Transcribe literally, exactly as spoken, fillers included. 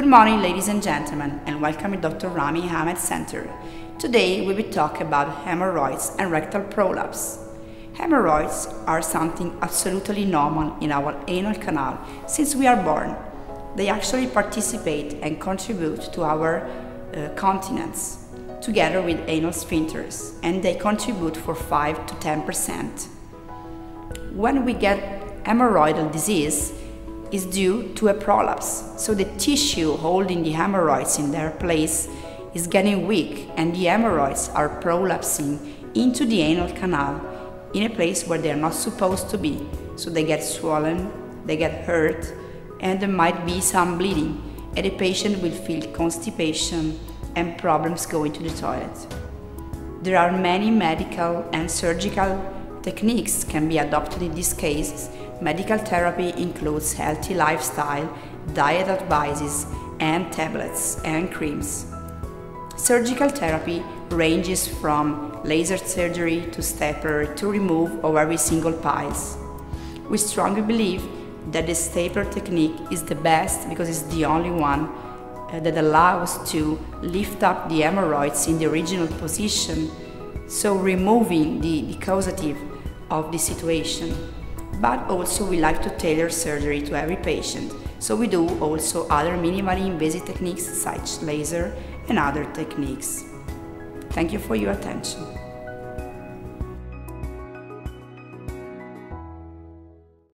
Good morning, ladies and gentlemen, and welcome to Doctor Rami Hamad Center. Today we will talk about hemorrhoids and rectal prolapse. Hemorrhoids are something absolutely normal in our anal canal since we are born. They actually participate and contribute to our uh, continence, together with anal sphincters, and they contribute for five to ten percent. When we get hemorrhoidal disease, is due to a prolapse, so the tissue holding the hemorrhoids in their place is getting weak and the hemorrhoids are prolapsing into the anal canal in a place where they are not supposed to be. So they get swollen, they get hurt, and there might be some bleeding, and the patient will feel constipation and problems going to the toilet. There are many medical and surgical techniques can be adopted in these cases. Medical therapy includes healthy lifestyle, diet advices, and tablets and creams. Surgical therapy ranges from laser surgery to stapler to remove of every single piles. We strongly believe that the stapler technique is the best because it's the only one that allows to lift up the hemorrhoids in the original position, so removing the, the causative of the situation. But also we like to tailor surgery to every patient, so we do also other minimally invasive techniques such as laser and other techniques. Thank you for your attention.